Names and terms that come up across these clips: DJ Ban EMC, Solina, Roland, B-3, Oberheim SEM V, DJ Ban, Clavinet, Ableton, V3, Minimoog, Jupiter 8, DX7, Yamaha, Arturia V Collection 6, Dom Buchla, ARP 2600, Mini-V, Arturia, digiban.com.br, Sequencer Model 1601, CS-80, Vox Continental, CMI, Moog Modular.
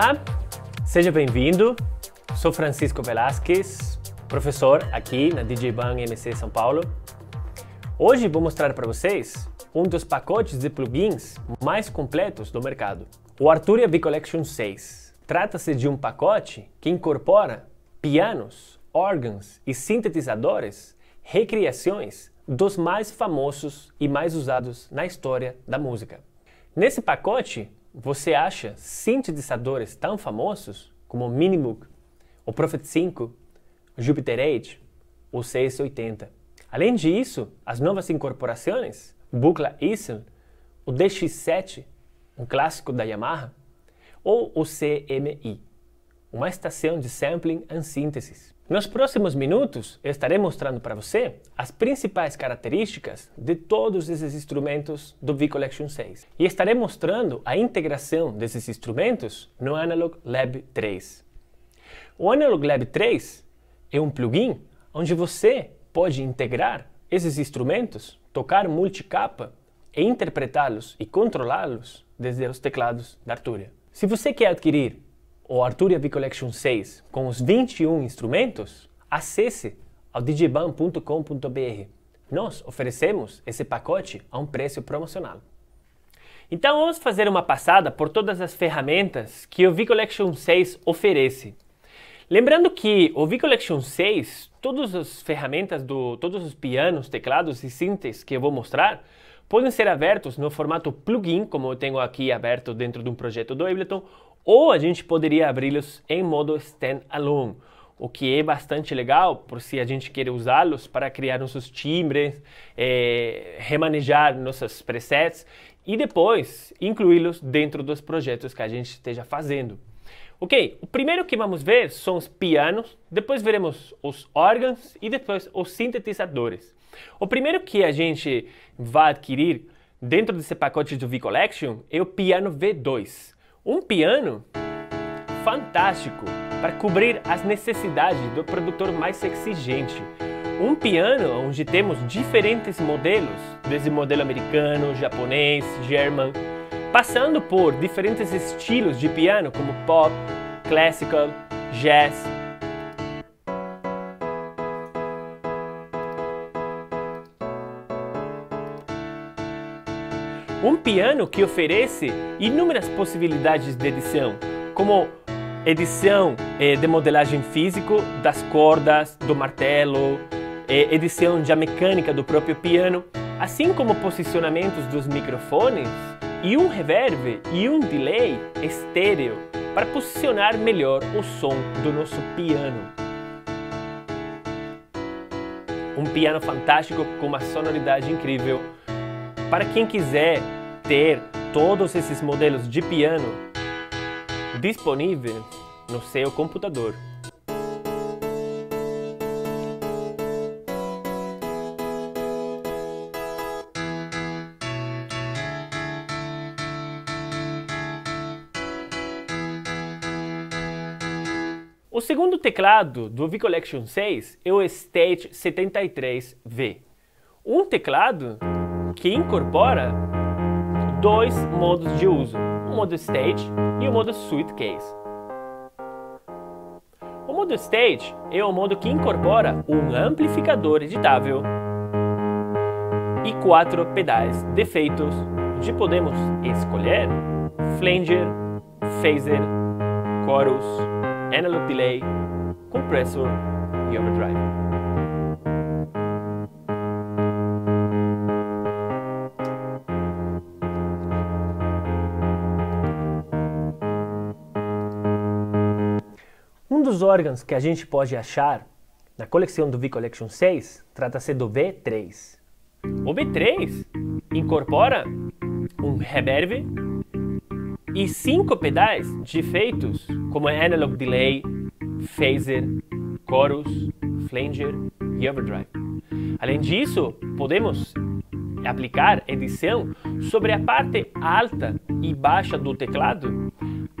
Olá, seja bem-vindo, sou Francisco Velázquez, professor aqui na DJ Ban EMC São Paulo. Hoje vou mostrar para vocês um dos pacotes de plugins mais completos do mercado, o Arturia V Collection 6. Trata-se de um pacote que incorpora pianos, órgãos e sintetizadores, recriações dos mais famosos e mais usados na história da música. Nesse pacote, você acha sintetizadores tão famosos como o Minimoog, o Prophet 5, o Jupiter 8, o CS-80. Além disso, as novas incorporações, o Buchla Easel, o DX7, um clássico da Yamaha, ou o CMI, uma estação de sampling and synthesis. Nos próximos minutos, eu estarei mostrando para você as principais características de todos esses instrumentos do V Collection 6. E estarei mostrando a integração desses instrumentos no Analog Lab 3. O Analog Lab 3 é um plugin onde você pode integrar esses instrumentos, tocar multicapa e interpretá-los e controlá-los desde os teclados da Arturia. Se você quer adquirir o Arturia V Collection 6 com os 21 instrumentos, acesse ao digiban.com.br. Nós oferecemos esse pacote a um preço promocional. Então vamos fazer uma passada por todas as ferramentas que o V Collection 6 oferece. Lembrando que o V Collection 6, todas as ferramentas, todos os pianos, teclados e synths que eu vou mostrar, podem ser abertos no formato plugin, como eu tenho aqui aberto dentro de um projeto do Ableton, ou a gente poderia abri-los em modo standalone, o que é bastante legal, por se a gente quer usá-los para criar nossos timbres, remanejar nossos presets e depois incluí-los dentro dos projetos que a gente esteja fazendo. Ok, o primeiro que vamos ver são os pianos, depois veremos os órgãos e depois os sintetizadores. O primeiro que a gente vai adquirir dentro desse pacote do V Collection é o piano V2. Um piano fantástico para cobrir as necessidades do produtor mais exigente. Um piano onde temos diferentes modelos, desde modelo americano, japonês, German, passando por diferentes estilos de piano como pop, classical, jazz. Um piano que oferece inúmeras possibilidades de edição, como edição de modelagem físico das cordas, do martelo, edição da mecânica do próprio piano, assim como posicionamentos dos microfones e um reverb e um delay estéreo para posicionar melhor o som do nosso piano. Um piano fantástico com uma sonoridade incrível. Para quem quiser ter todos esses modelos de piano disponíveis no seu computador. O segundo teclado do V Collection 6 é o Stage-73V. Um teclado que incorpora dois modos de uso, o modo Stage e o modo Suitcase. O modo Stage é o modo que incorpora um amplificador editável e quatro pedais de efeitos, onde podemos escolher flanger, phaser, chorus, analog delay, compressor e overdrive. Os órgãos que a gente pode achar na coleção do V Collection 6 trata-se do V3. O V3 incorpora um reverb e cinco pedais de efeitos como analog delay, phaser, chorus, flanger e overdrive. Além disso, podemos aplicar edição sobre a parte alta e baixa do teclado,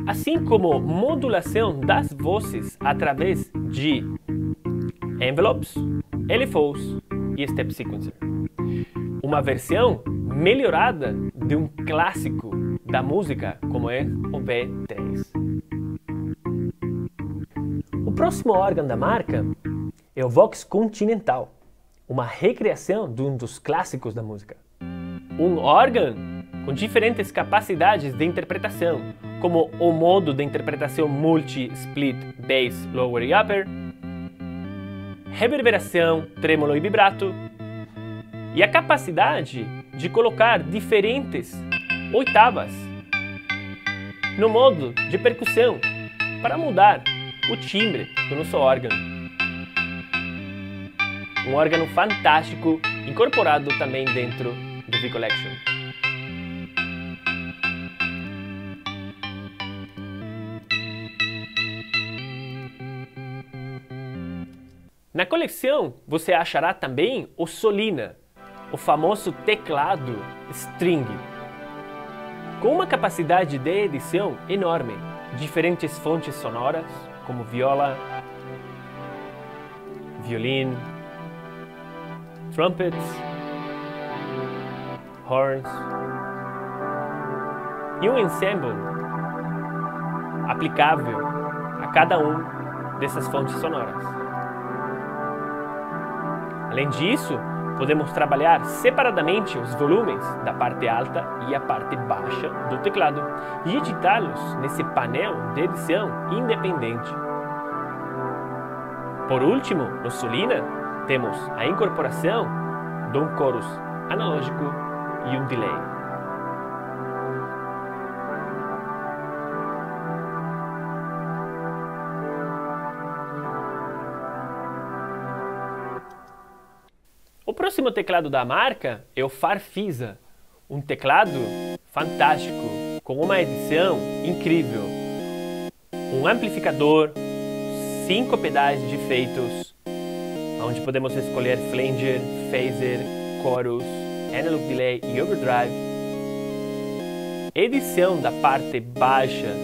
assim como modulação das vozes através de envelopes, LFOs e step sequencer. Uma versão melhorada de um clássico da música como é o B-3. próximo órgão da marca é o Vox Continental, uma recriação de um dos clássicos da música. Um órgão com diferentes capacidades de interpretação, como o modo de interpretação multi-split, bass, lower e upper, reverberação, trêmulo e vibrato, e a capacidade de colocar diferentes oitavas no modo de percussão para mudar o timbre do nosso órgão. Um órgão fantástico, incorporado também dentro do V Collection. Na coleção você achará também o Solina, o famoso teclado string, com uma capacidade de edição enorme, diferentes fontes sonoras, como viola, violino, trumpets, horns, e um ensemble aplicável a cada um dessas fontes sonoras. Além disso, podemos trabalhar separadamente os volumes da parte alta e a parte baixa do teclado e editá-los nesse painel de edição independente. Por último, no Solina, temos a incorporação de um chorus analógico e um delay. O próximo teclado da marca é o Farfisa, um teclado fantástico, com uma edição incrível. Um amplificador, 5 pedais de efeitos, onde podemos escolher flanger, phaser, chorus, analog delay e overdrive. Edição da parte baixa,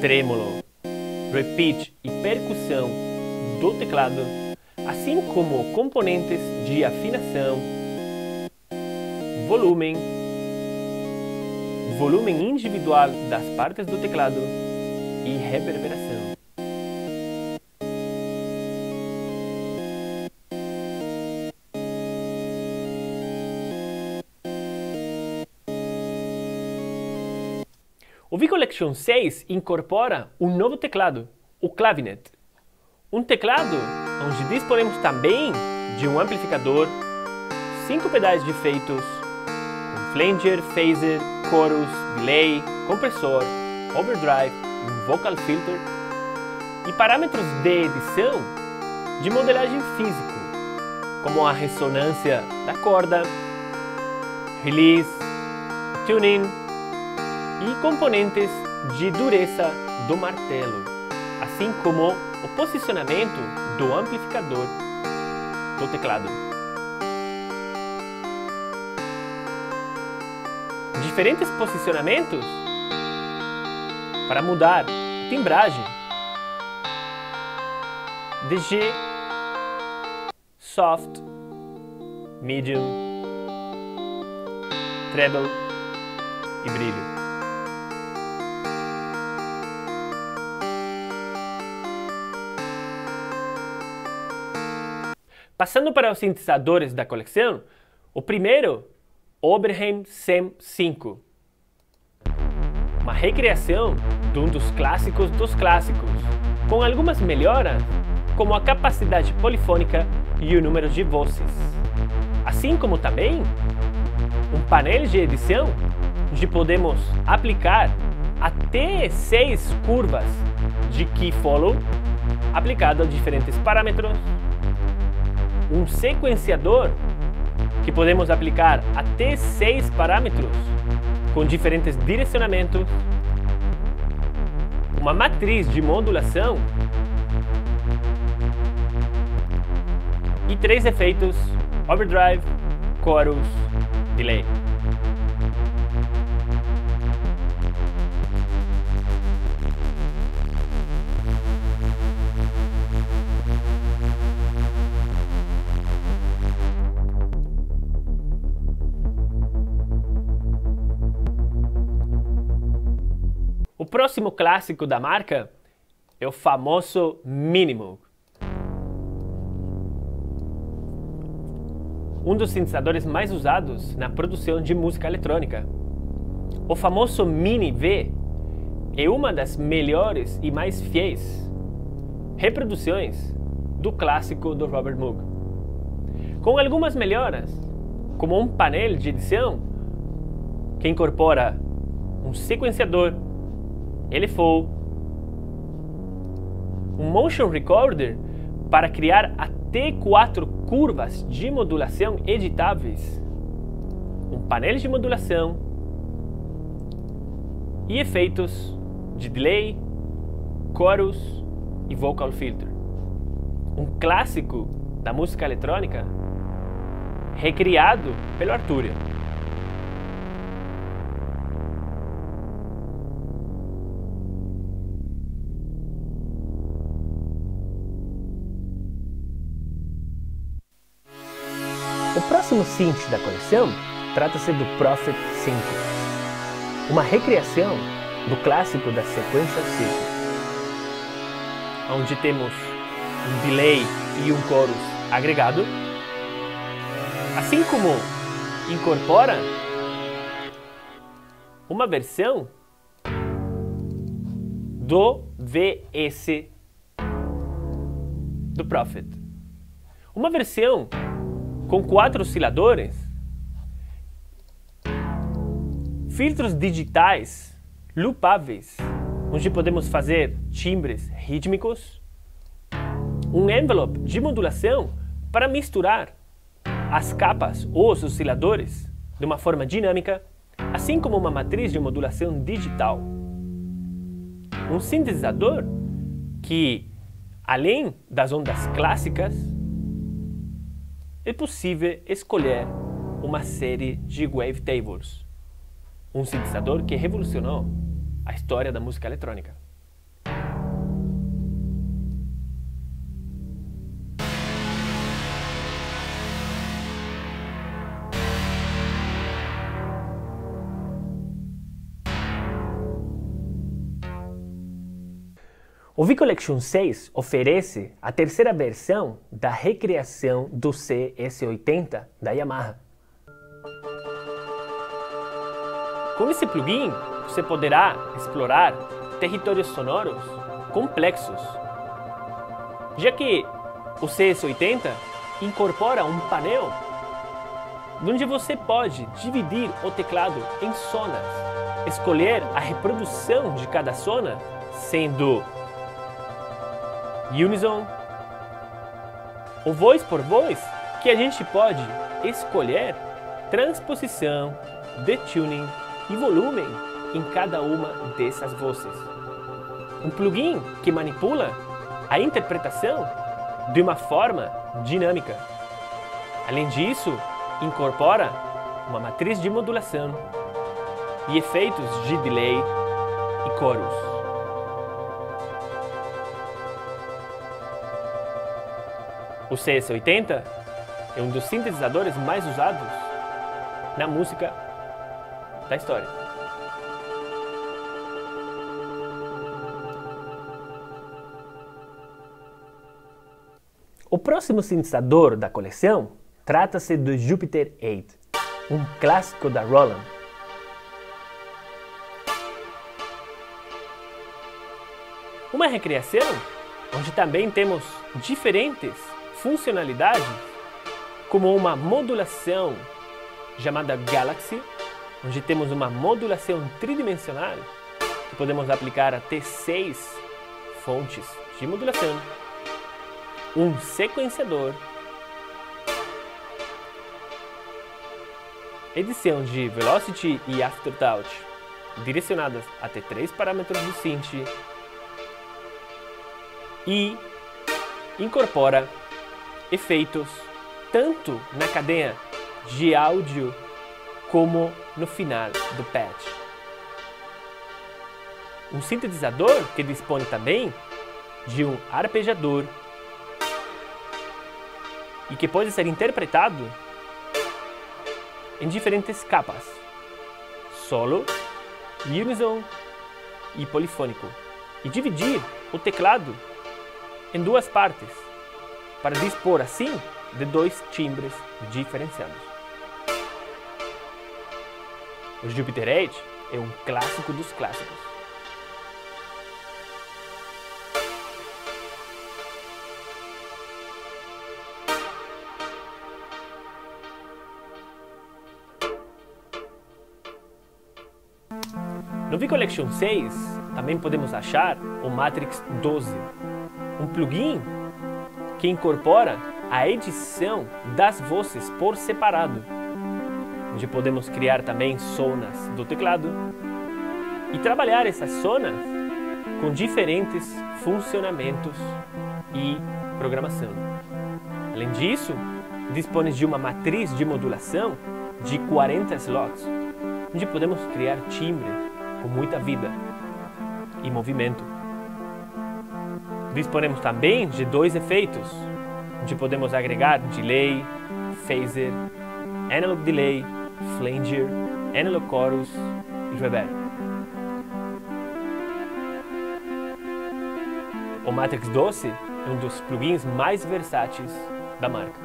trêmulo, repeat e percussão do teclado, assim como componentes de afinação, volume, volume individual das partes do teclado e reverberação. O V Collection 6 incorpora um novo teclado, o Clavinet. Um teclado onde disponemos também de um amplificador, 5 pedais de efeitos, um flanger, phaser, chorus, delay, compressor, overdrive, um vocal filter e parâmetros de edição de modelagem física, como a ressonância da corda, release, tuning e componentes de dureza do martelo, assim como o posicionamento do amplificador do teclado. Diferentes posicionamentos para mudar a timbragem. DG, soft, medium, treble e brilho. Passando para os sintetizadores da coleção, o primeiro, Oberheim SEM V, uma recriação de um dos clássicos dos clássicos, com algumas melhoras, como a capacidade polifônica e o número de vozes, assim como também um painel de edição onde podemos aplicar até 6 curvas de key follow aplicado a diferentes parâmetros, um sequenciador que podemos aplicar até 6 parâmetros com diferentes direcionamentos, uma matriz de modulação e 3 efeitos, overdrive, chorus, delay. O próximo clássico da marca é o famoso Minimoog. Um dos sintetizadores mais usados na produção de música eletrônica. O famoso Mini-V é uma das melhores e mais fiéis reproduções do clássico do Robert Moog, com algumas melhoras, como um painel de edição que incorpora um sequenciador, LFO, um motion recorder para criar até 4 curvas de modulação editáveis, um painel de modulação e efeitos de delay, chorus e vocal filter. Um clássico da música eletrônica recriado pelo Arturia. O próximo synth da coleção trata-se do Prophet 5, uma recriação do clássico da sequência ciclo, onde temos um delay e um chorus agregado, assim como incorpora uma versão do VS do Prophet, uma versão com 4 osciladores, filtros digitais loopáveis, onde podemos fazer timbres rítmicos, um envelope de modulação para misturar as capas ou os osciladores de uma forma dinâmica, assim como uma matriz de modulação digital. Um sintetizador que, além das ondas clássicas, é possível escolher uma série de wavetables. Um sintetizador que revolucionou a história da música eletrônica. O V Collection 6 oferece a terceira versão da recriação do CS-80 da Yamaha. Com esse plugin, você poderá explorar territórios sonoros complexos, já que o CS-80 incorpora um painel onde você pode dividir o teclado em zonas, escolher a reprodução de cada zona, sendo Unison, ou voz por voz, que a gente pode escolher transposição, detuning e volume em cada uma dessas vozes. Um plugin que manipula a interpretação de uma forma dinâmica. Além disso, incorpora uma matriz de modulação e efeitos de delay e chorus. O CS-80 é um dos sintetizadores mais usados na música da história. O próximo sintetizador da coleção trata-se do Jupiter 8, um clássico da Roland. Uma recriação onde também temos diferentes funcionalidade como uma modulação chamada Galaxy, onde temos uma modulação tridimensional que podemos aplicar até 6 fontes de modulação, um sequenciador, edição de Velocity e Aftertouch direcionadas até 3 parâmetros do synth e incorpora efeitos tanto na cadeia de áudio como no final do patch. Um sintetizador que dispõe também de um arpejador e que pode ser interpretado em diferentes capas, solo, unison e polifônico, e dividir o teclado em duas partes, para dispor assim de dois timbres diferenciados. O Jupiter 8 é um clássico dos clássicos. No V Collection 6 também podemos achar o Matrix 12, um plugin que incorpora a edição das vozes por separado, onde podemos criar também zonas do teclado e trabalhar essas zonas com diferentes funcionamentos e programação. Além disso, dispõe de uma matriz de modulação de 40 slots, onde podemos criar timbres com muita vida e movimento. Disponemos também de dois efeitos, onde podemos agregar delay, phaser, analog delay, flanger, analog chorus e reverb. O Matrix 12 é um dos plugins mais versáteis da marca.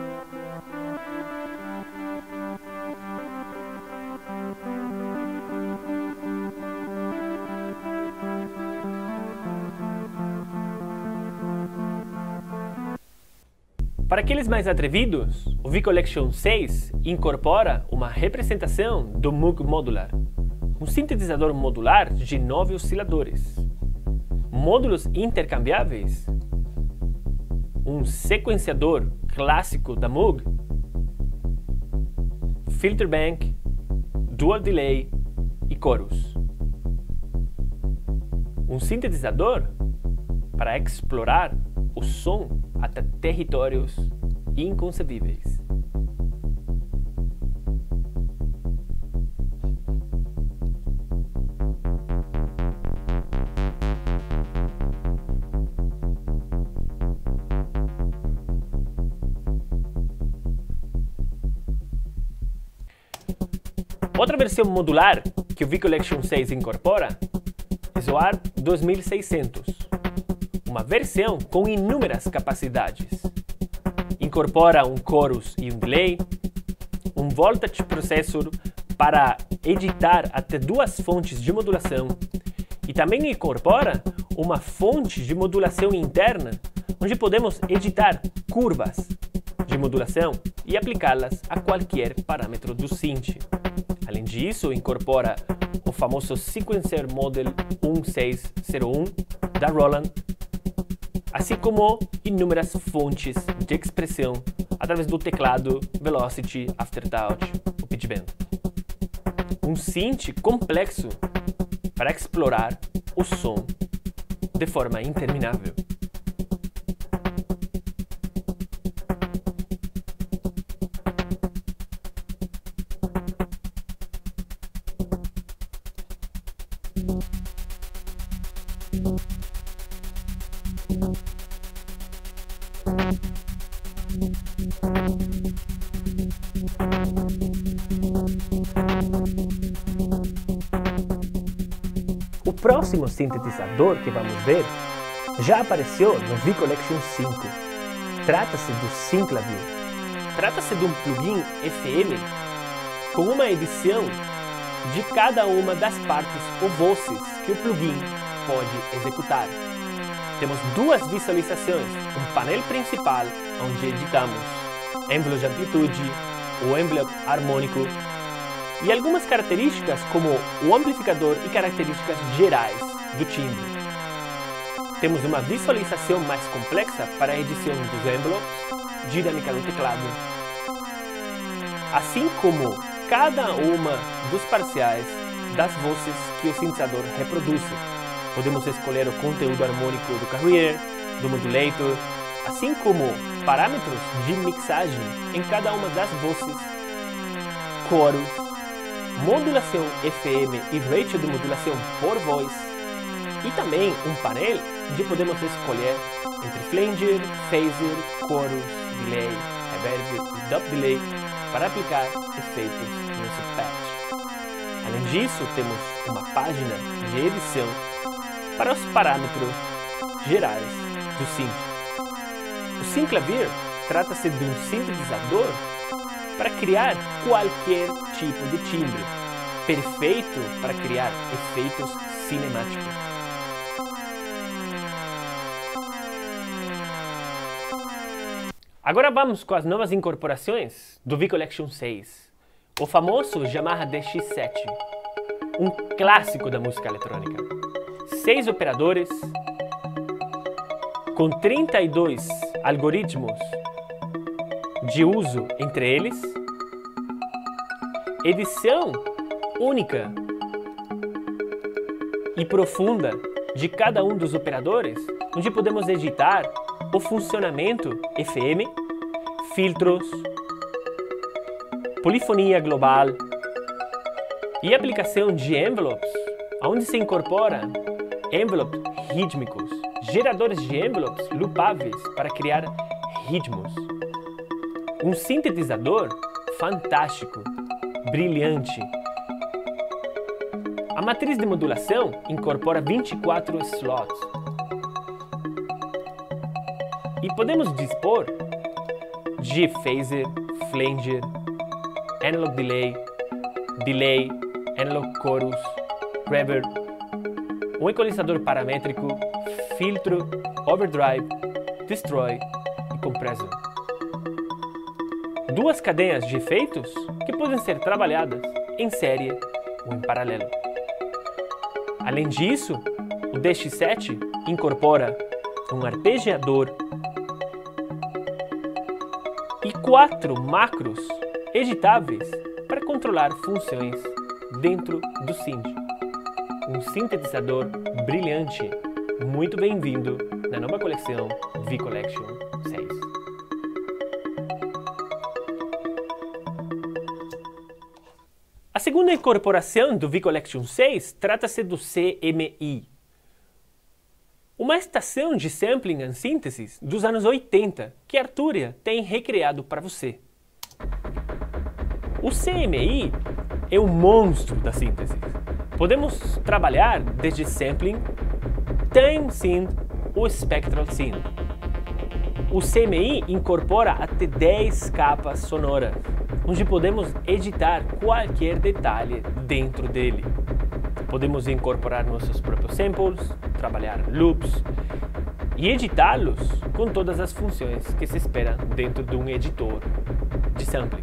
Para aqueles mais atrevidos, o V Collection 6 incorpora uma representação do Moog Modular, um sintetizador modular de 9 osciladores, módulos intercambiáveis, um sequenciador clássico da Moog, filter bank, dual delay e chorus. Um sintetizador para explorar o som até territórios inconcebíveis. Outra versão modular que o V Collection 6 incorpora é o ARP 2600. Uma versão com inúmeras capacidades. Incorpora um chorus e um delay, um voltage processor para editar até duas fontes de modulação e também incorpora uma fonte de modulação interna, onde podemos editar curvas de modulação e aplicá-las a qualquer parâmetro do synth. Além disso, incorpora o famoso Sequencer Model 1601 da Roland, assim como inúmeras fontes de expressão através do teclado, velocity, aftertouch, o pitch bend. Um synth complexo para explorar o som de forma interminável. O próximo sintetizador que vamos ver já apareceu no V Collection 5. Trata-se do SimClavier. Trata-se de um plugin FM com uma edição de cada uma das partes ou vozes que o plugin pode executar. Temos duas visualizações, um painel principal onde editamos êmbulos de amplitude, o êmbulo harmônico e algumas características como o amplificador e características gerais do timbre. Temos uma visualização mais complexa para a edição dos envelopes, dinâmica do teclado, assim como cada uma dos parciais das vozes que o sintetizador reproduz. Podemos escolher o conteúdo harmônico do carrier, do modulator, assim como parâmetros de mixagem em cada uma das vozes, coros, modulação FM e ratio de modulação por voz, e também um painel onde podemos escolher entre flanger, phaser, chorus, delay, reverb e dub delay para aplicar efeitos nesse patch. Além disso, temos uma página de edição para os parâmetros gerais do synth. O synclavier trata-se de um sintetizador para criar qualquer tipo de timbre, perfeito para criar efeitos cinemáticos. Agora vamos com as novas incorporações do V Collection 6, o famoso Yamaha DX7, um clássico da música eletrônica. 6 operadores, com 32 algoritmos de uso entre eles, edição única e profunda de cada um dos operadores, onde podemos editar o funcionamento FM, filtros, polifonia global e aplicação de envelopes, onde se incorpora envelopes rítmicos, geradores de envelopes loopáveis para criar ritmos. Um sintetizador fantástico, brilhante. A matriz de modulação incorpora 24 slots e podemos dispor de phaser, flanger, analog delay, delay, analog chorus, reverb, um equalizador paramétrico, filtro, overdrive, destroy e compressor. 2 cadeias de efeitos que podem ser trabalhadas em série ou em paralelo. Além disso, o DX7 incorpora um arpejador e 4 macros editáveis para controlar funções dentro do synth. Um sintetizador brilhante, muito bem-vindo na nova coleção V Collection 6. A segunda incorporação do V Collection 6 trata-se do CMI, uma estação de sampling and synthesis dos anos 80 que a Arturia tem recriado para você. O CMI é um monstro da síntese. Podemos trabalhar desde sampling, time synth ou spectral synth. O CMI incorpora até 10 capas sonoras, onde podemos editar qualquer detalhe dentro dele. Podemos incorporar nossos próprios samples, trabalhar loops e editá-los com todas as funções que se espera dentro de um editor de sampling,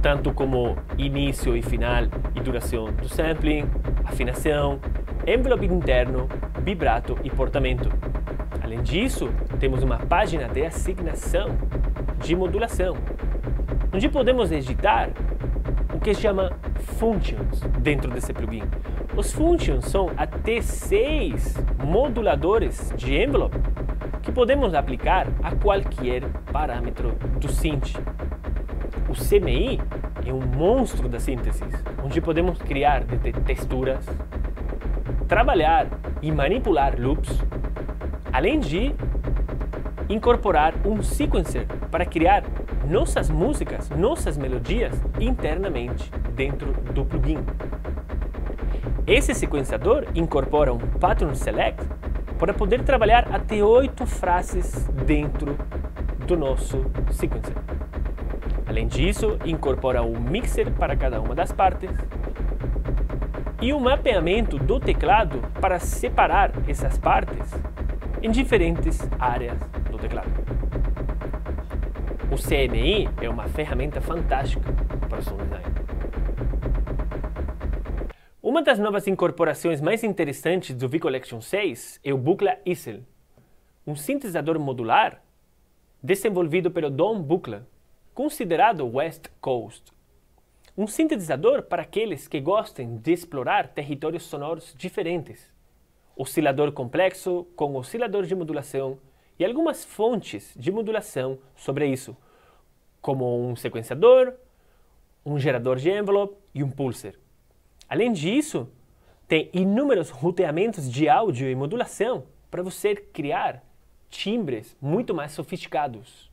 tanto como início e final e duração do sampling, afinação, envelope interno, vibrato e portamento. Além disso, temos uma página de assignação de modulação, onde podemos editar o que se chama functions dentro desse plugin. Os functions são até 6 moduladores de envelope que podemos aplicar a qualquer parâmetro do synth. O CMI é um monstro da síntese, onde podemos criar texturas, trabalhar e manipular loops, além de incorporar um sequencer para criar nossas músicas, nossas melodias internamente dentro do plugin. Esse sequenciador incorpora um pattern select para poder trabalhar até 8 frases dentro do nosso sequencer. Além disso, incorpora um mixer para cada uma das partes e um mapeamento do teclado para separar essas partes em diferentes áreas do teclado. O CMI é uma ferramenta fantástica para o sound design. Uma das novas incorporações mais interessantes do V Collection 6 é o Buchla Easel, um sintetizador modular desenvolvido pelo Dom Buchla, considerado West Coast, um sintetizador para aqueles que gostem de explorar territórios sonoros diferentes, oscilador complexo com oscilador de modulação e algumas fontes de modulação sobre isso, como um sequenciador, um gerador de envelope e um pulser. Além disso, tem inúmeros roteamentos de áudio e modulação para você criar timbres muito mais sofisticados.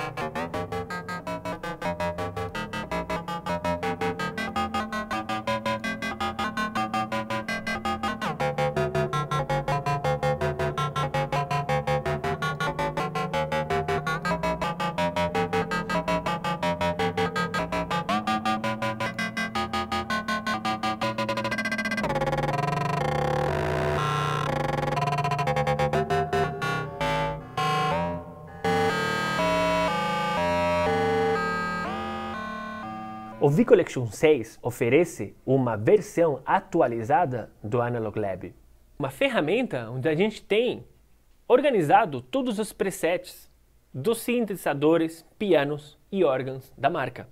V Collection 6 oferece uma versão atualizada do Analog Lab, uma ferramenta onde a gente tem organizado todos os presets dos sintetizadores, pianos e órgãos da marca.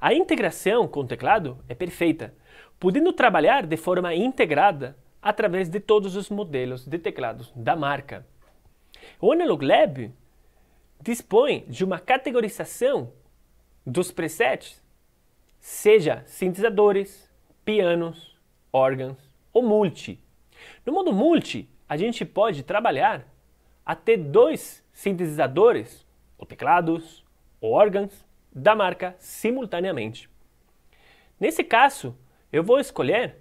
A integração com o teclado é perfeita, podendo trabalhar de forma integrada através de todos os modelos de teclados da marca. O Analog Lab dispõe de uma categorização dos presets, seja sintetizadores, pianos, órgãos ou multi. No modo multi, a gente pode trabalhar até dois sintetizadores, ou teclados, ou órgãos da marca simultaneamente. Nesse caso, eu vou escolher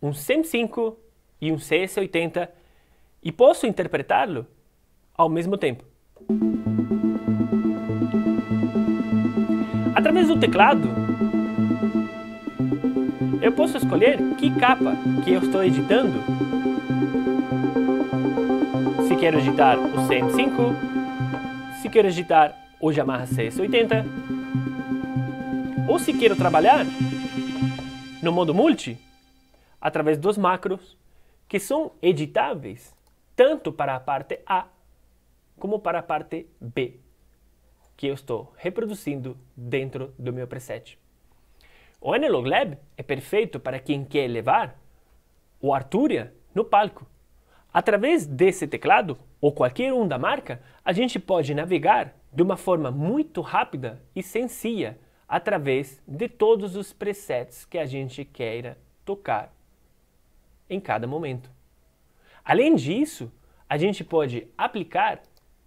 um SEM V e um CS-80 e posso interpretá-lo ao mesmo tempo. Através do teclado, eu posso escolher que capa que eu estou editando. Se quero editar o SEM V, se quero editar o Yamaha CS-80, ou se quero trabalhar no modo multi, através dos macros, que são editáveis tanto para a parte A como para a parte B, que eu estou reproduzindo dentro do meu preset. O Analog Lab é perfeito para quem quer levar o Arturia no palco. Através desse teclado, ou qualquer um da marca, a gente pode navegar de uma forma muito rápida e sencilla através de todos os presets que a gente queira tocar em cada momento. Além disso, a gente pode aplicar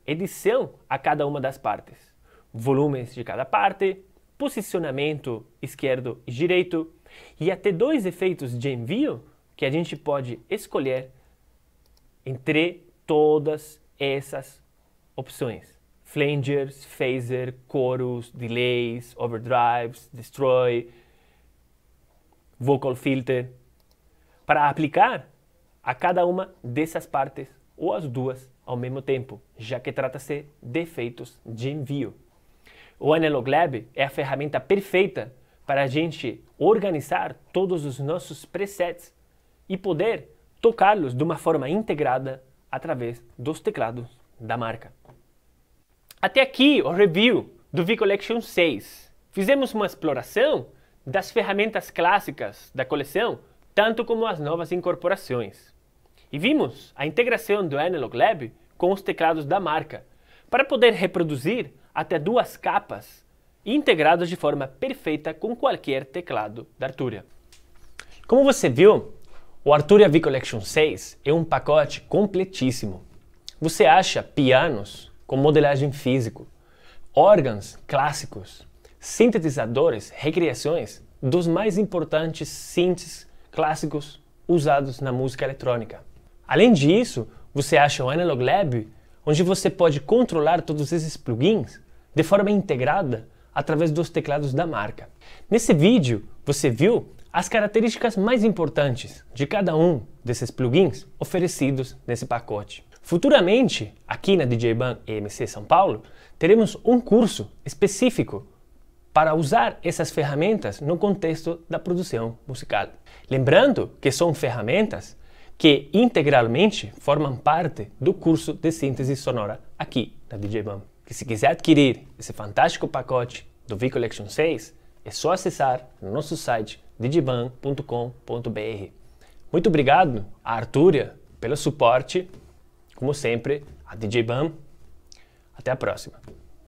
edição a cada uma das partes, volumes de cada parte, posicionamento esquerdo e direito, e até dois efeitos de envio que a gente pode escolher entre todas essas opções: flangers, phaser, chorus, delays, overdrives, destroy, vocal filter, para aplicar a cada uma dessas partes ou as duas ao mesmo tempo, já que trata-se de efeitos de envio. O Analog Lab é a ferramenta perfeita para a gente organizar todos os nossos presets e poder tocá-los de uma forma integrada através dos teclados da marca. Até aqui o review do V Collection 6. Fizemos uma exploração das ferramentas clássicas da coleção, tanto como as novas incorporações. E vimos a integração do Analog Lab com os teclados da marca, para poder reproduzir até duas capas integradas de forma perfeita com qualquer teclado da Arturia. Como você viu, o Arturia V Collection 6 é um pacote completíssimo. Você acha pianos com modelagem físico, órgãos clássicos, sintetizadores, recriações dos mais importantes synths clássicos usados na música eletrônica. Além disso, você acha o Analog Lab, onde você pode controlar todos esses plugins de forma integrada através dos teclados da marca. Nesse vídeo, você viu as características mais importantes de cada um desses plugins oferecidos nesse pacote. Futuramente, aqui na DJ Ban EMC São Paulo, teremos um curso específico para usar essas ferramentas no contexto da produção musical. Lembrando que são ferramentas que integralmente formam parte do curso de síntese sonora aqui na DJ Ban. E se quiser adquirir esse fantástico pacote do V Collection 6, é só acessar no nosso site digiban.com.br. Muito obrigado à Arturia pelo suporte, como sempre, a DJ Ban. Até a próxima!